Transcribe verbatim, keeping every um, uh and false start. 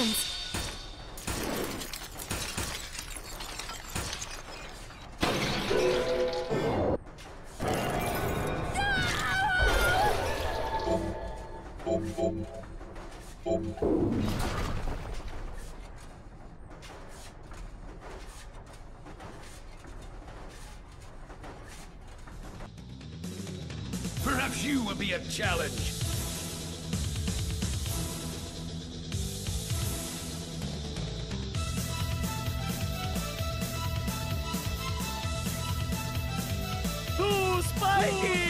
potions. Perhaps you will be a challenge. Ooh, spiky!